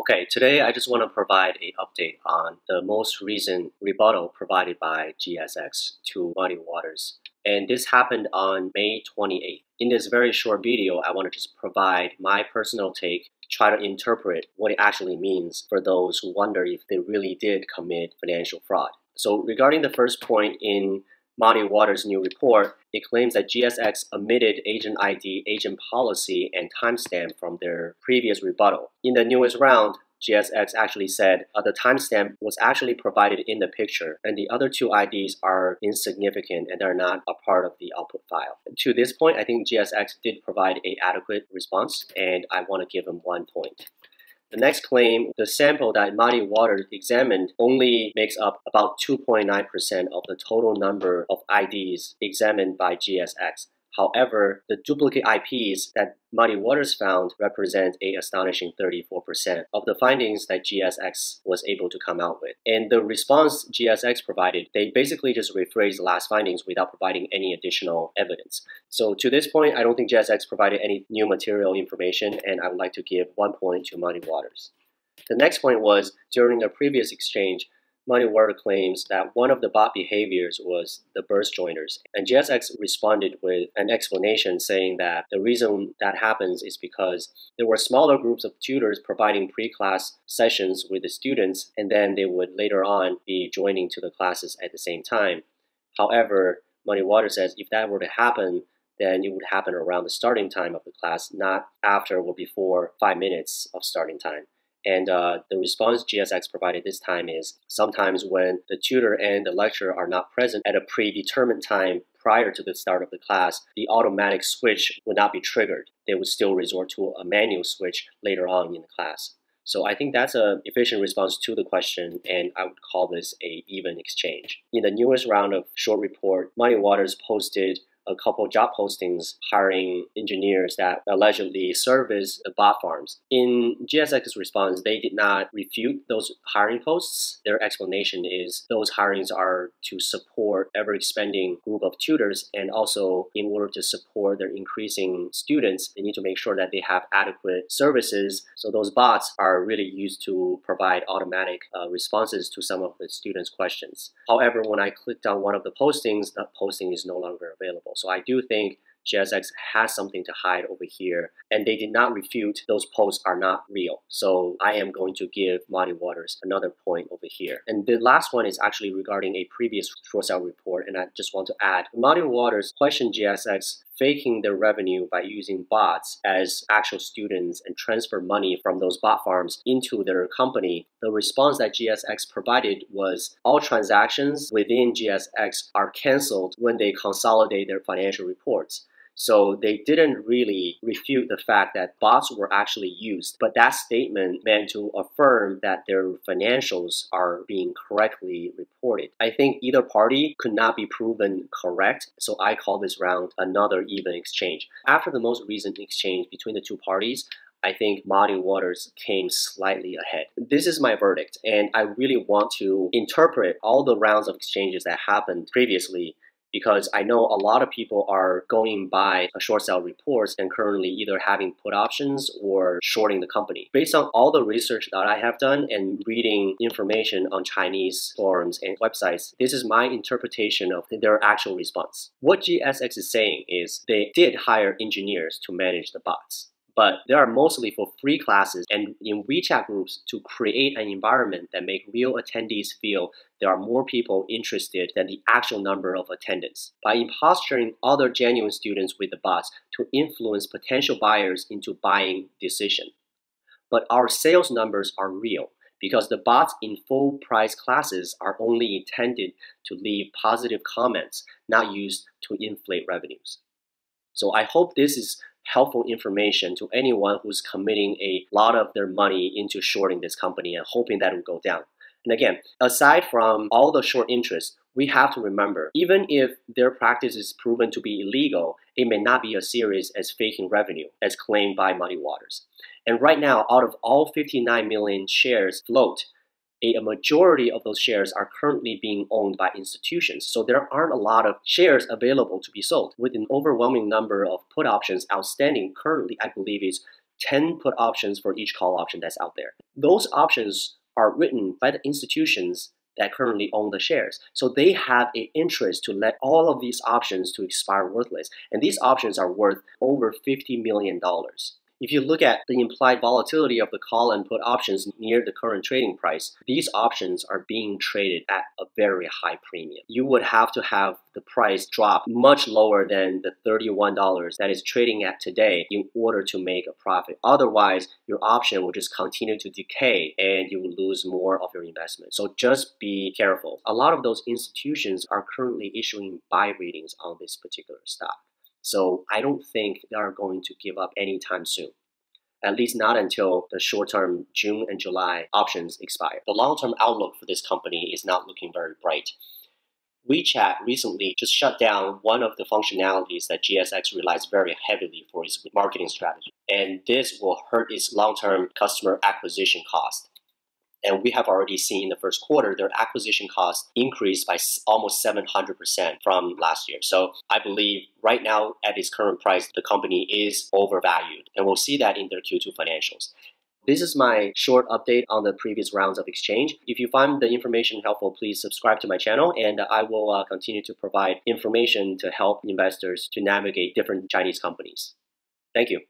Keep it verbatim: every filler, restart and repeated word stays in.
Okay, today I just want to provide an update on the most recent rebuttal provided by G S X to Muddy Waters. And this happened on May twenty-eighth. In this very short video, I want to just provide my personal take, try to interpret what it actually means for those who wonder if they really did commit financial fraud. So regarding the first point in Muddy Waters' new report, it claims that G S X omitted agent I D, agent policy, and timestamp from their previous rebuttal. In the newest round, G S X actually said uh, the timestamp was actually provided in the picture, and the other two I Ds are insignificant and they're not a part of the output file. To this point, I think G S X did provide an adequate response, and I want to give them one point. The next claim, the sample that Muddy Waters examined only makes up about two point nine percent of the total number of I Ds examined by G S X. However, the duplicate I Ps that Muddy Waters found represent an astonishing thirty-four percent of the findings that G S X was able to come out with. And the response G S X provided, they basically just rephrased the last findings without providing any additional evidence. So to this point, I don't think G S X provided any new material information, and I would like to give one point to Muddy Waters. The next point was, during a previous exchange, Muddy Waters claims that one of the bot behaviors was the burst joiners, and G S X responded with an explanation saying that the reason that happens is because there were smaller groups of tutors providing pre-class sessions with the students, and then they would later on be joining to the classes at the same time. However, Muddy Waters says if that were to happen, then it would happen around the starting time of the class, not after or before five minutes of starting time. And uh, the response G S X provided this time is, sometimes when the tutor and the lecturer are not present at a predetermined time prior to the start of the class, the automatic switch would not be triggered. They would still resort to a manual switch later on in the class. So I think that's an efficient response to the question, and I would call this an even exchange. In the newest round of short report, Muddy Waters posted a couple job postings hiring engineers that allegedly service the bot farms. In G S X's response, they did not refute those hiring posts. Their explanation is those hirings are to support ever-expanding group of tutors, and also in order to support their increasing students, they need to make sure that they have adequate services. So those bots are really used to provide automatic uh, responses to some of the students' questions. However, when I clicked on one of the postings, that posting is no longer available. So I do think G S X has something to hide over here, and they did not refute those posts are not real. So I am going to give Muddy Waters another point over here. And the last one is actually regarding a previous short sale report, and I just want to add, Muddy Waters questioned G S X faking their revenue by using bots as actual students and transfer money from those bot farms into their company. The response that G S X provided was all transactions within G S X are canceled when they consolidate their financial reports. So they didn't really refute the fact that bots were actually used, but that statement meant to affirm that their financials are being correctly reported. I think either party could not be proven correct, so I call this round another even exchange. After the most recent exchange between the two parties, I think Muddy Waters came slightly ahead. This is my verdict, and I really want to interpret all the rounds of exchanges that happened previously, because I know a lot of people are going by short sale reports and currently either having put options or shorting the company. Based on all the research that I have done and reading information on Chinese forums and websites, this is my interpretation of their actual response. What G S X is saying is they did hire engineers to manage the bots, but they are mostly for free classes and in WeChat groups to create an environment that make real attendees feel there are more people interested than the actual number of attendants. By imposturing other genuine students with the bots to influence potential buyers into buying decision. But our sales numbers are real because the bots in full price classes are only intended to leave positive comments, not used to inflate revenues. So I hope this is helpful information to anyone who's committing a lot of their money into shorting this company and hoping that it will go down. And again, aside from all the short interest, we have to remember, even if their practice is proven to be illegal, it may not be as serious as faking revenue, as claimed by Muddy Waters. And right now, out of all fifty-nine million shares float, a majority of those shares are currently being owned by institutions, so there aren't a lot of shares available to be sold. With an overwhelming number of put options outstanding currently, I believe it's ten put options for each call option that's out there. Those options are written by the institutions that currently own the shares. So they have an interest to let all of these options to expire worthless. And these options are worth over fifty million dollars. If you look at the implied volatility of the call and put options near the current trading price, these options are being traded at a very high premium. You would have to have the price drop much lower than the thirty-one dollars that is trading at today in order to make a profit. Otherwise, your option will just continue to decay and you will lose more of your investment. So just be careful. A lot of those institutions are currently issuing buy ratings on this particular stock. So I don't think they are going to give up anytime soon, at least not until the short-term June and July options expire. The long-term outlook for this company is not looking very bright. WeChat recently just shut down one of the functionalities that G S X relies very heavily for its marketing strategy, and this will hurt its long-term customer acquisition cost. And we have already seen in the first quarter, their acquisition costs increased by almost seven hundred percent from last year. So I believe right now at its current price, the company is overvalued. And we'll see that in their Q two financials. This is my short update on the previous rounds of exchange. If you find the information helpful, please subscribe to my channel. And I will uh, continue to provide information to help investors to navigate different Chinese companies. Thank you.